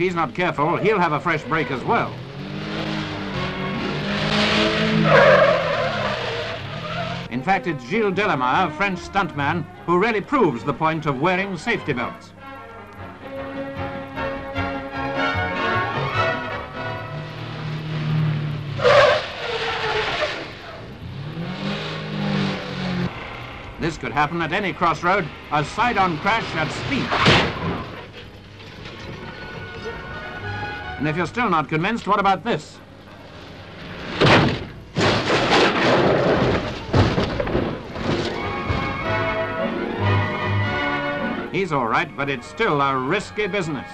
he's not careful, he'll have a fresh break as well. In fact, it's Gil Delamare, a French stuntman, who really proves the point of wearing safety belts. This could happen at any crossroad, a side-on crash at speed. And if you're still not convinced, what about this? He's all right, but it's still a risky business.